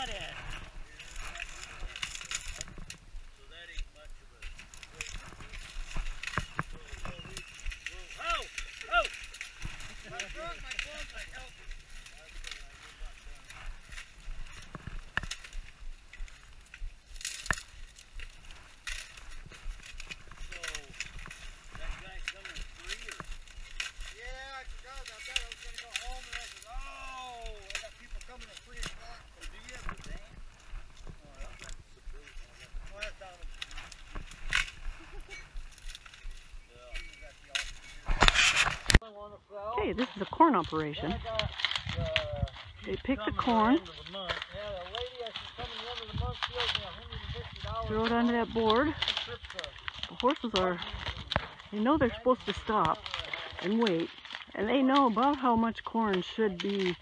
got it. So that ain't much of a way to go. Oh! Oh! My gloves might help. Hey, this is a corn operation. They pick the corn, throw it onto that board. The horses they know they're supposed to stop and wait, and they know about how much corn should be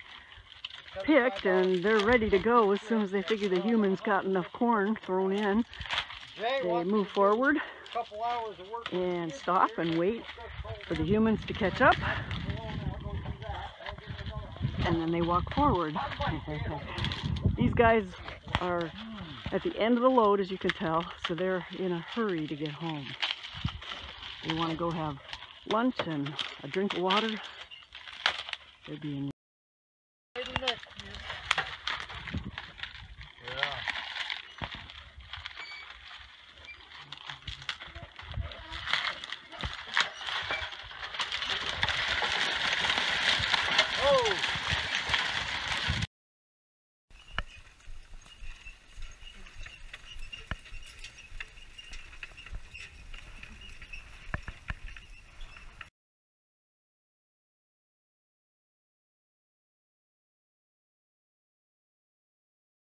picked, and they're ready to go as soon as they figure the humans got enough corn thrown in. They move forward and stop and wait for the humans to catch up, and then they walk forward. These guys are at the end of the load, as you can tell, so they're in a hurry to get home. They want to go have lunch and a drink of water. They're being